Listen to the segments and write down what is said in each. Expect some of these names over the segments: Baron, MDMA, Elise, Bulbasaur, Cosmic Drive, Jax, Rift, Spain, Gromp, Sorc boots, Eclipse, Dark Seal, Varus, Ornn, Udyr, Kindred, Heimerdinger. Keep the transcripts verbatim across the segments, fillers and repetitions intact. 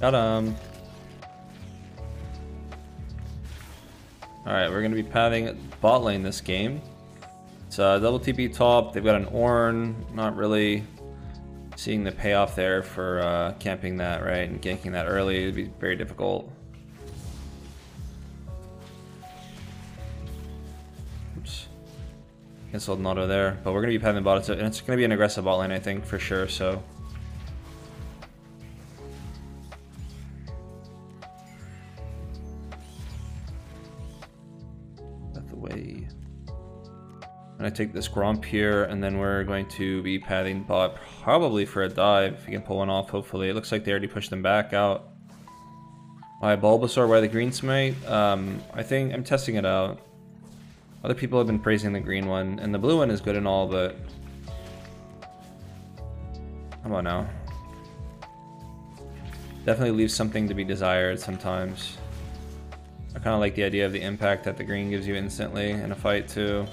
Got him. Alright, we're going to be padding bot lane this game. It's uh, double T P top. They've got an Ornn. Not really seeing the payoff there for uh, camping that, right? And ganking that early. It'd be very difficult. Oops. Canceled an auto there. But we're going to be padding bot. It's, and it's going to be an aggressive bot lane, I think, for sure. So. I take this Gromp here, and then we're going to be padding bot probably for a dive. If we can pull one off, hopefully. It looks like they already pushed them back out. My Bulbasaur, why the green smite? Um, I think I'm testing it out. Other people have been praising the green one, and the blue one is good and all, but... Come on now. Definitely leaves something to be desired sometimes. I kind of like the idea of the impact that the green gives you instantly in a fight, too.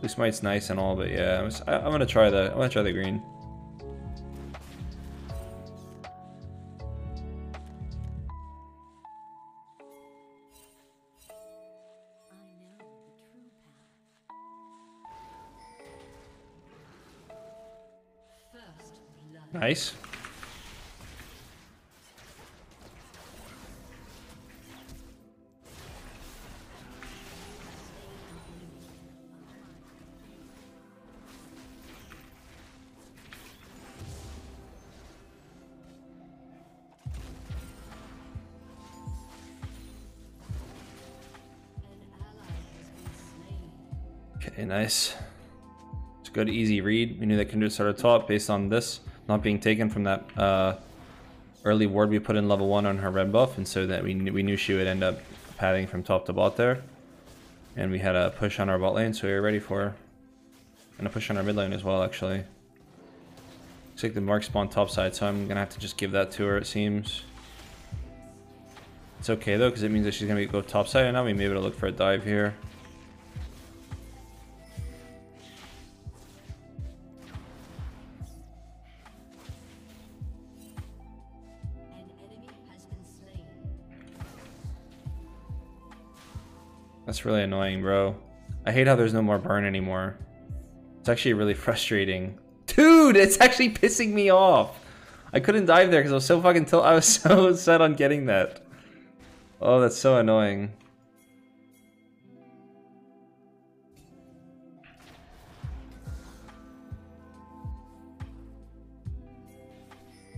Blue smite's nice and all, but yeah, I'm, just, I, I'm gonna try the I'm gonna try the green. Nice. Okay, nice. It's a good, easy read. We knew that Kindred started top based on this not being taken from that uh, early ward we put in level one on her red buff, and so that we knew, we knew she would end up padding from top to bot there. And we had a push on our bot lane, so we were ready for her. And a push on our mid lane as well, actually. Looks like the mark spawned top side, so I'm gonna have to just give that to her, it seems. It's okay though, because it means that she's gonna go top side, and now we may be able to look for a dive here. That's really annoying, bro. I hate how there's no more burn anymore. It's actually really frustrating. Dude, it's actually pissing me off. I couldn't dive there because I was so fucking till I was so set on getting that. Oh, that's so annoying.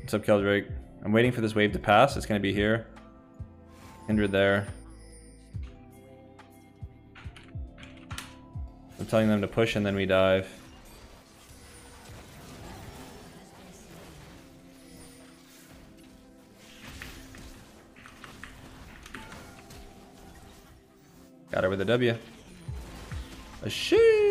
What's up, Keldrake? I'm waiting for this wave to pass. It's gonna be here. Kindred there. I'm telling them to push and then we dive. Got her with a W. A sheesh.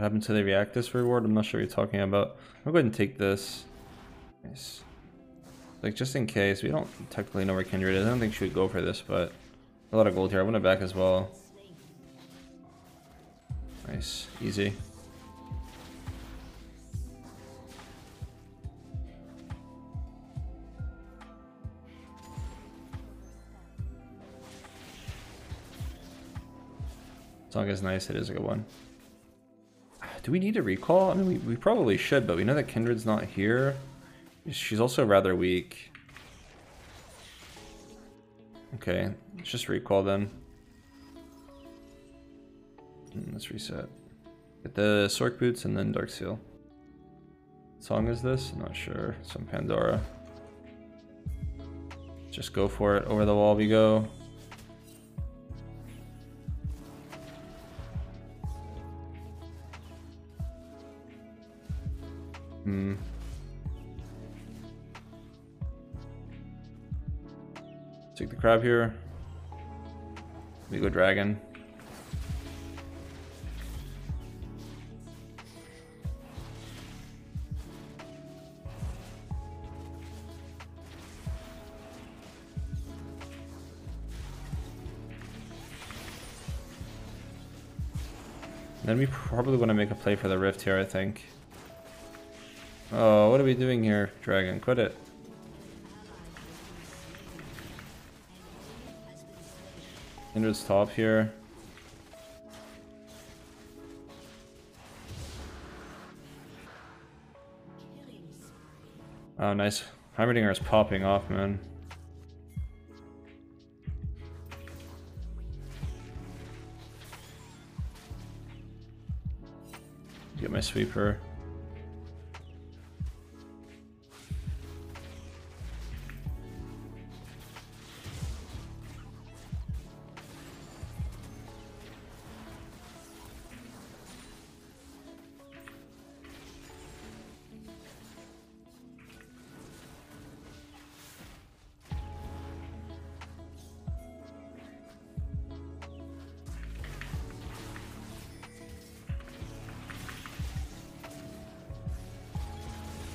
What happened to the Reactus reward? I'm not sure what you're talking about. I'll go ahead and take this. Nice. Like, just in case, we don't technically know where Kindred is. I don't think she would go for this, but a lot of gold here. I want it back as well. Nice. Easy. Song is nice. It is a good one. Do we need a recall? I mean, we, we probably should, but we know that Kindred's not here. She's also rather weak. Okay, let's just recall then. And let's reset. Get the Sorc boots and then Dark Seal. What song is this? I'm not sure. Some Pandora. Just go for it. Over the wall we go. Hmm. Take the crab here. We go dragon. Then we probably want to make a play for the Rift here, I think. Oh, what are we doing here, Dragon? Quit it. Kindred's top here. Oh, nice. Heimerdinger is popping off, man. Get my sweeper.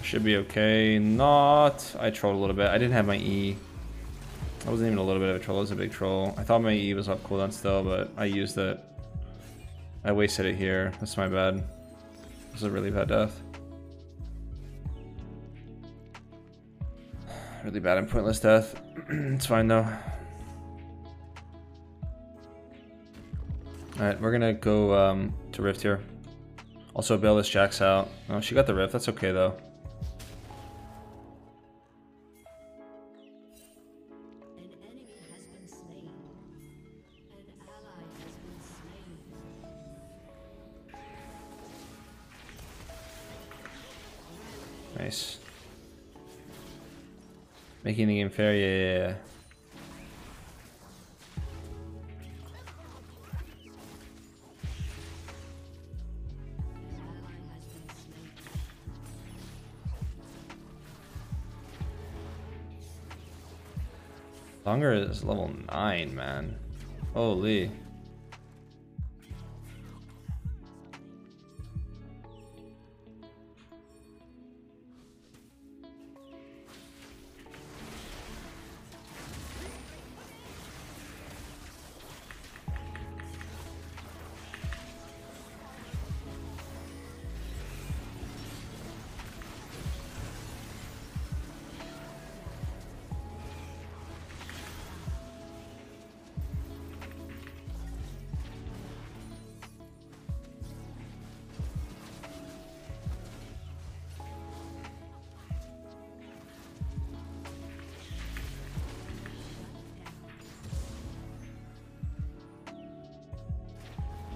Should be okay. Not. I trolled a little bit. I didn't have my E. That wasn't even a little bit of a troll. It was a big troll. I thought my E was up cooldown still, but I used it. I wasted it here. That's my bad. This is a really bad death. Really bad and pointless death. It's fine though. Alright, we're gonna go um, to Rift here. Also, bail this Jax out. Oh, she got the Rift. That's okay though. Nice. Making the game fair, yeah, yeah, yeah. Longer is level nine, man. Holy.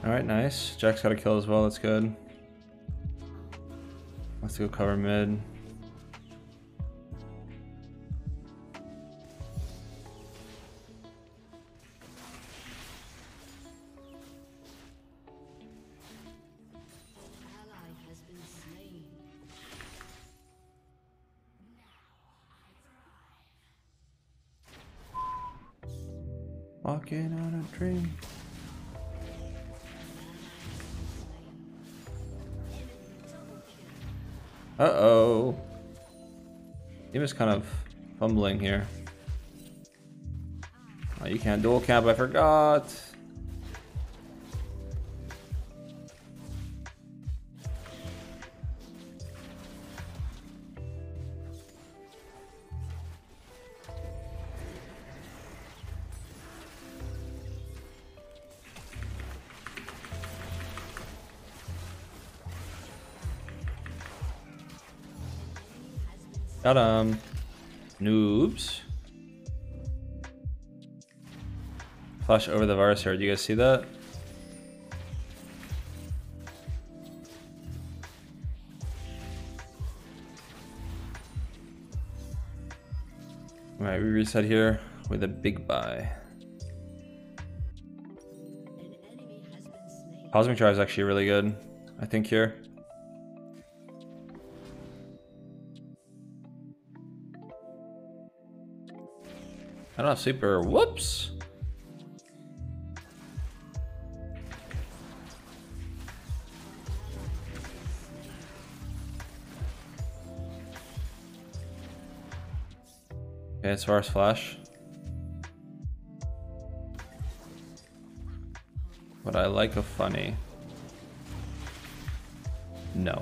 Alright, nice. Jack's got a kill as well, that's good. Let's go cover mid. Walking on a dream. Uh-oh. He was kind of fumbling here. Oh, you can't dual cap, I forgot. Got him. Noobs. Flash over the Varus here. Do you guys see that? Alright, we reset here with a big buy. Cosmic Drive is actually really good, I think, here. I don't have super. Whoops. Okay, it's Varus flash. But I like a funny. No.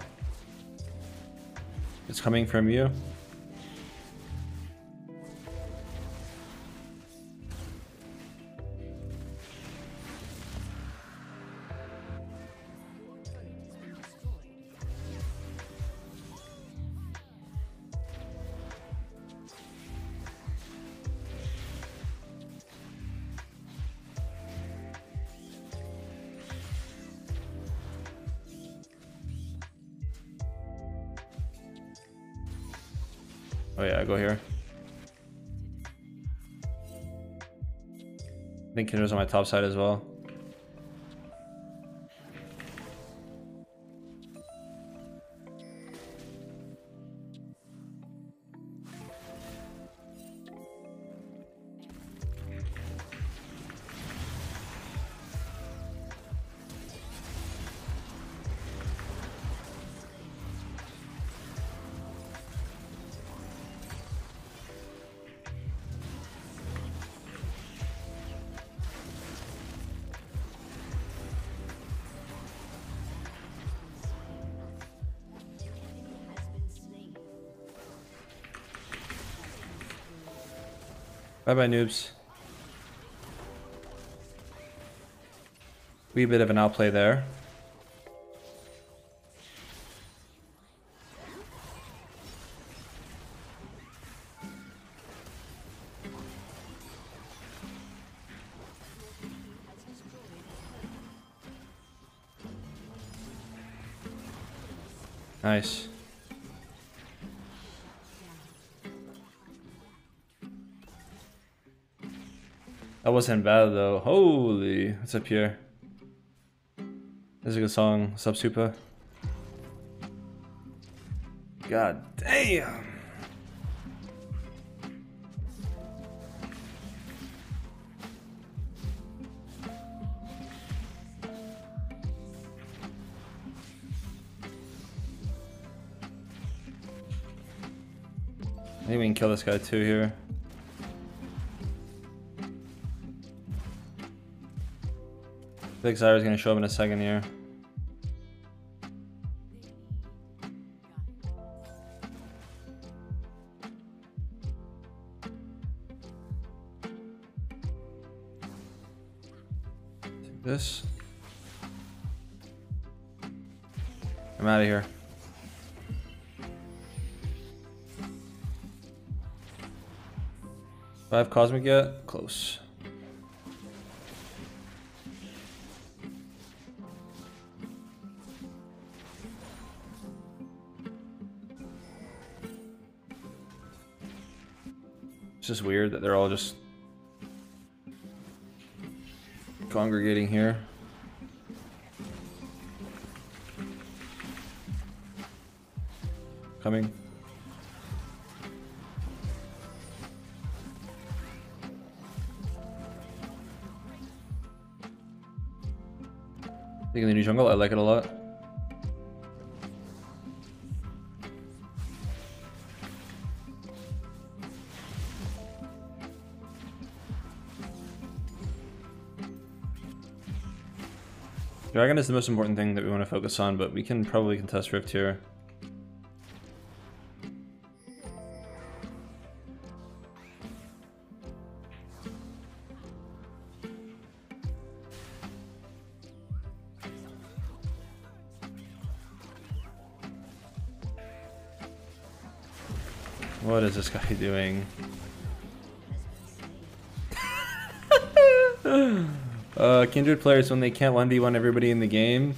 It's coming from you. Oh yeah, I go here. I think Kindred's on my top side as well. Bye bye, noobs. Wee bit of an outplay there. Nice. That wasn't bad though. Holy, what's up here? This is a good song, Subsupa. God damn. I think we can kill this guy too here. I think Zyra's gonna show up in a second here. Take this. I'm out of here. Do I have Cosmic yet? Close. It's just weird that they're all just congregating here. Coming. I think in the new jungle, I like it a lot. Dragon is the most important thing that we want to focus on, but we can probably contest Rift here. What is this guy doing? Uh, Kindred players, when they can't one v one everybody in the game.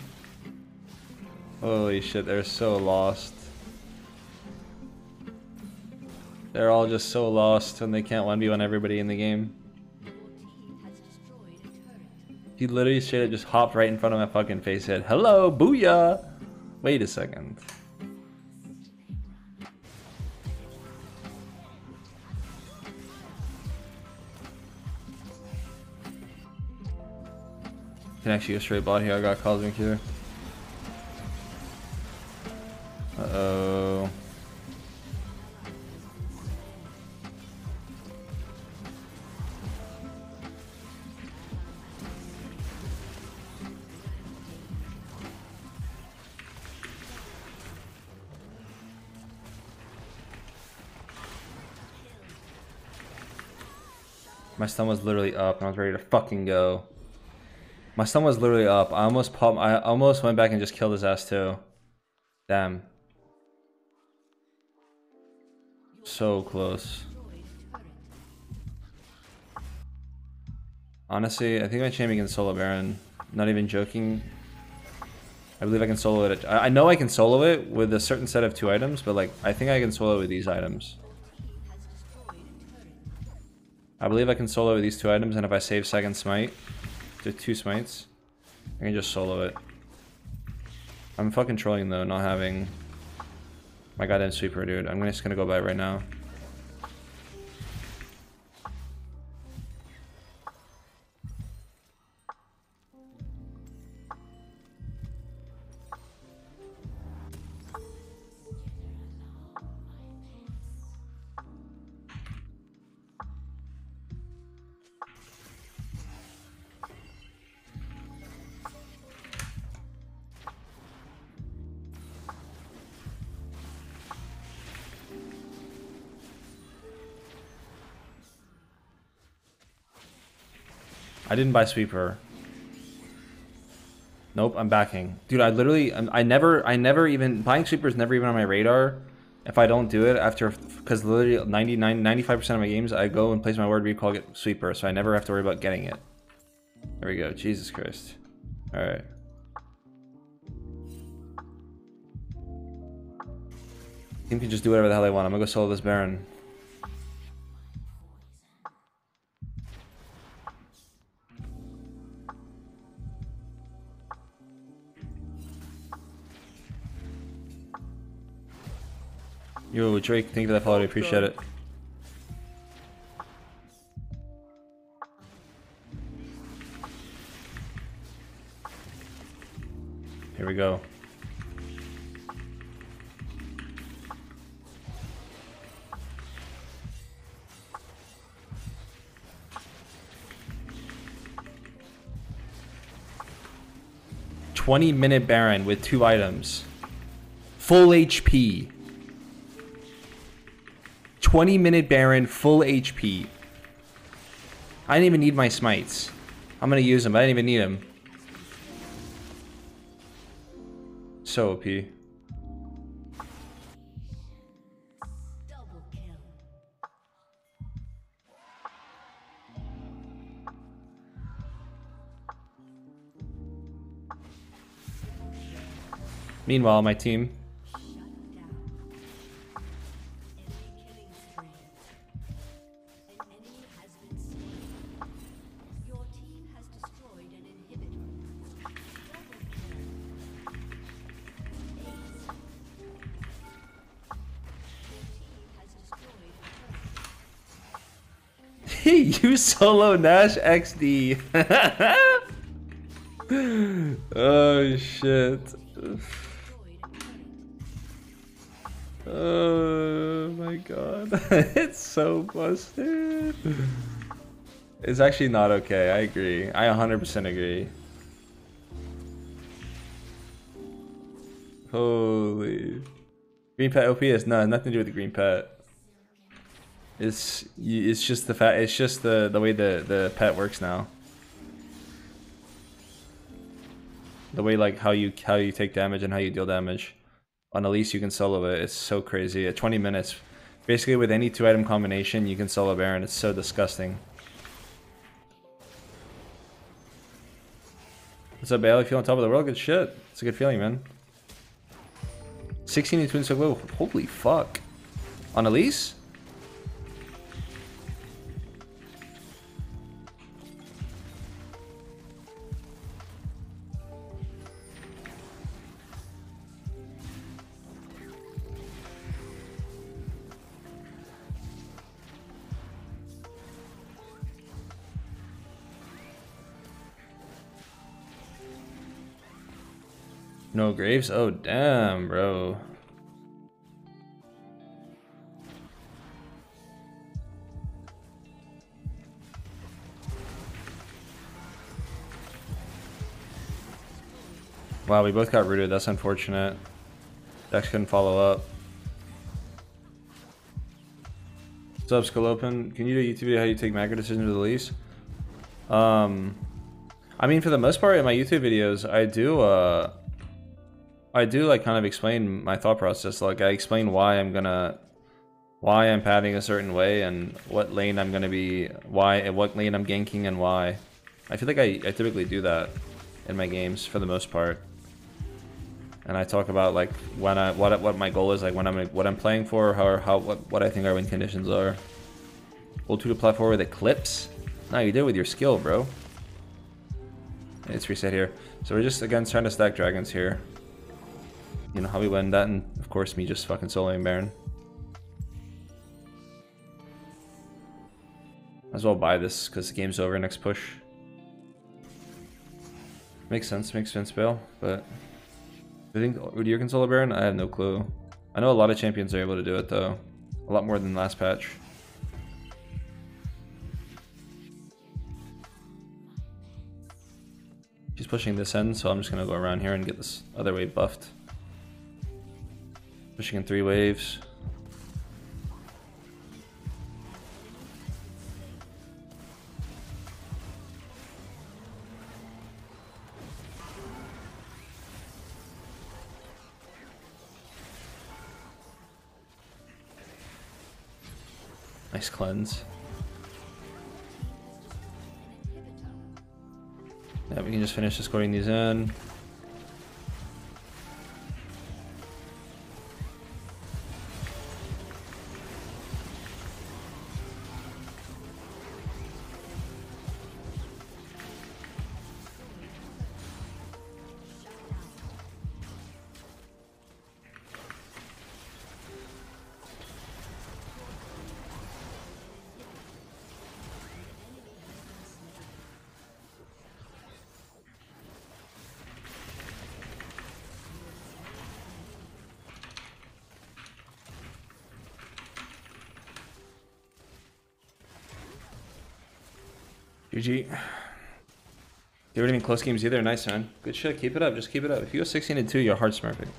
Holy shit, they're so lost. They're all just so lost when they can't one v one everybody in the game. He literally straight up just hopped right in front of my fucking face, said, "Hello, booyah!" Wait a second. Can actually go straight bot here. I got Cosmic here. Uh oh. My stun was literally up, and I was ready to fucking go. My stun was literally up. I almost popped. I almost went back and just killed his ass too. Damn. So close. Honestly, I think my champion can solo Baron. Not even joking. I believe I can solo it. At, I know I can solo it with a certain set of two items, but like I think I can solo it with these items. I believe I can solo with these two items, and if I save second smite, to two smites, I can just solo it. I'm fucking trolling though, not having my goddamn sweeper, dude. I'm just gonna go by right now. I didn't buy sweeper. Nope, I'm backing. Dude, I literally, I'm, I never, I never even, buying sweeper is never even on my radar. If I don't do it after, because literally ninety-nine, ninety-five percent of my games, I go and place my word recall, get sweeper. So I never have to worry about getting it. There we go, Jesus Christ. All right. Team can just do whatever the hell they want. I'm gonna go solo this Baron. Yo, Drake, thank you for that follow, I appreciate it. Here we go. twenty minute Baron with two items. Full H P. twenty minute Baron, full H P. I didn't even need my smites. I'm gonna use them, but I didn't even need them. So O P. Meanwhile, my team. You solo Nash X D. Oh shit. Oh my god. It's so busted. It's actually not okay. I agree. I one hundred percent agree. Holy. Green pet O P is no, nothing to do with the green pet. It's it's just the fact it's just the the way the the pet works now. The way like how you how you take damage and how you deal damage. On Elise you can solo it. It's so crazy. At twenty minutes, basically with any two item combination you can solo Baron. It's so disgusting. What's up, Bailey? Feeling top of the world? Good shit. It's a good feeling, man. sixteen to twins so low. Holy fuck. On Elise? No graves? Oh, damn, bro. Wow, we both got rooted. That's unfortunate. Jax couldn't follow up. What's up, Scalopen? Can you do a YouTube video how you take macro decisions with Elise? Um, I mean, for the most part in my YouTube videos, I do, uh, I do like kind of explain my thought process. Like I explain why I'm gonna, why I'm padding a certain way and what lane I'm gonna be, why, at what lane I'm ganking and why. I feel like I, I typically do that in my games for the most part. And I talk about like when I what what my goal is, like when I'm what I'm playing for, how how what what I think our win conditions are. Hold two to platform with Eclipse. No, you did with your skill, bro. It's reset here. So we're just again trying to stack dragons here. You know how we win that, and of course me just fucking soloing Baron. Might as well buy this because the game's over next push. Makes sense, makes sense, bail, but. Do you think Udyr can solo Baron? I have no clue. I know a lot of champions are able to do it though. A lot more than last patch. She's pushing this end, so I'm just gonna go around here and get this other wave buffed. Pushing in three waves. Nice cleanse. Yeah, we can just finish escorting these in. G G. They weren't even close games either. Nice, man. Good shit. Keep it up. Just keep it up. If you go sixteen and two, you're hard smurfing.